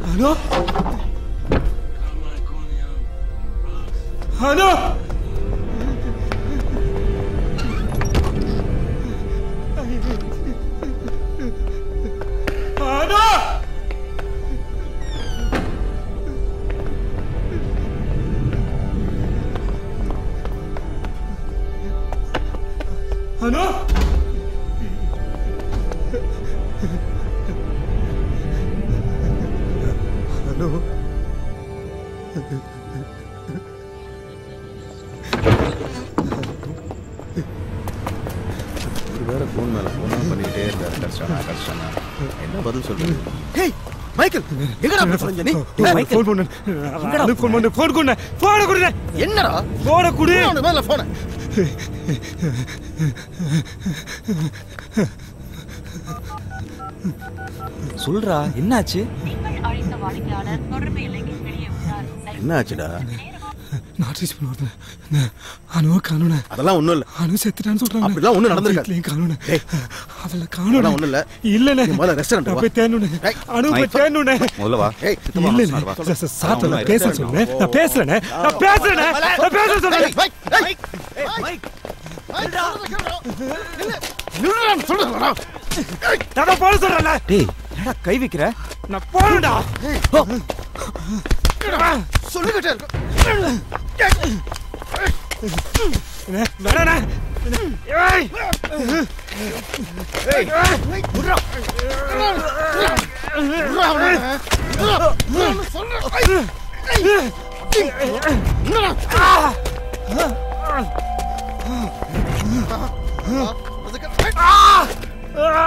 Hannah? Hannah! Hannah! Hannah! phone Hey, Michael! சொல்றா என்னாச்சு என்னாச்சுடா நாட் ரீச் பண்ண வரது அனு காணோனா அதெல்லாம் ஒண்ணு இல்ல அனு செத்துட்டான்னு சொல்றாங்க அப்படிலாம் ஒண்ணு நடந்துருக்காது ஏன் காணோனா அதெல்லாம் காணோனா ஒண்ணு இல்ல இல்லனே முதல்ல ரெஸ்டாரன்ட் வா போய் தேணுனே அனு போய் தேணுனே முதல்ல வா ஏய் சுத்தமா இல்ல சாத்தல பேச சொல்றே நான் பேசுறேனே நான் பேசுறேனே நான் பேச சொல்றேன் மைக் மைக் இல்லடா இல்ல நில்றான் சொல்றடா தட போல சொல்றல டேய் என்னடா கை வைக்கிற நான் போறடா சொல்லுங்கடா என்னடா ஏய் ஏய் புறா புறா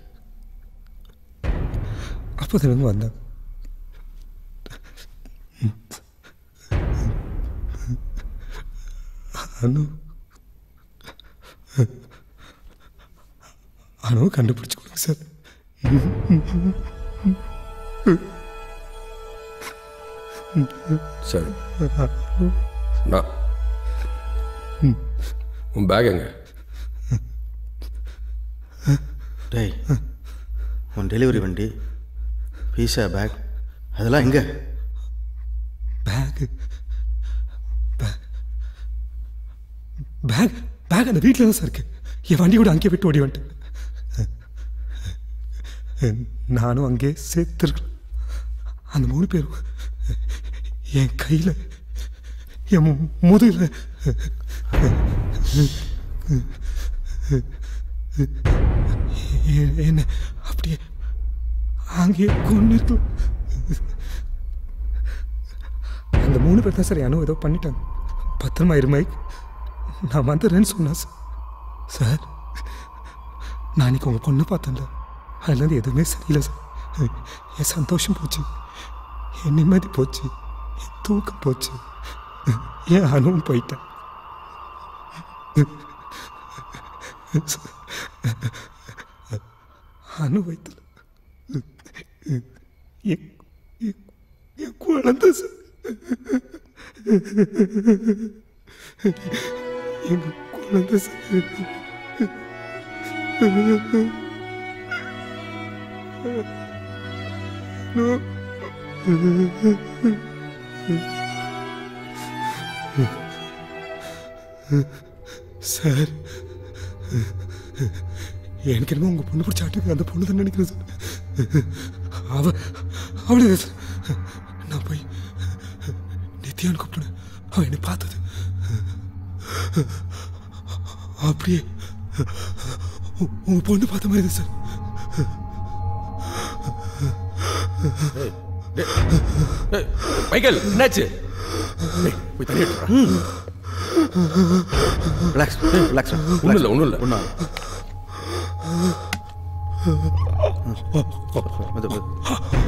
அப்போதான் வந்தாங்க அனு கண்டுபிடிச்சு கொடுங்க சார் சரி உன் பேக் எங்க டேய் உன் டெலிவரி வண்டி பீஸா பேக் அதெல்லாம் எங்க பேக் பேக் பேக் அந்த வீட்டில் தான் சார் இருக்கு என் வண்டி கூட அங்கேயே விட்டு ஓடி வந்துட்டேன் நானும் அங்கே சேர்த்துருக்கலாம் அந்த 3 பேரும் என் கையில் என் முதுகில் என்ன அப்படியே அங்கே கொண்டு இருக்கலாம் அந்த 3 பேர் தான் சார் யானோ ஏதோ பண்ணிட்டாங்க பத்திரமா இருமை நான் வந்துடுறேன்னு சொன்னேன் சார் சார் நான் இன்னைக்கு உங்கள் பொண்ணு பார்த்தேன்ல அதுலேருந்து எதுவுமே சரியில்லை சார் என் சந்தோஷம் போச்சு என் நிம்மதி போச்சு என் தூக்கம் போச்சு என் அனுபவம் போயிட்டேன் அனுபவத்தில் என் குழந்தை சார் எங்க குழந்தை சார் எனக்கு என்னமோ உங்க பொண்ணு பிடிச்சாட்டுக்கு அந்த பொண்ணு தான் நினைக்கிறேன் சார் அவளே நான் போய் நித்யான்னு கூப்பிட்டேன் அவனை பார்த்தது அப்படியே உங்க பொண்ணு பார்த்த மாதிரி சார். மைக்கேல் என்னாச்சு? போய் தண்ணி ஒன்றும் இல்லை ஒன்றும் இல்லை ஒன்றா அது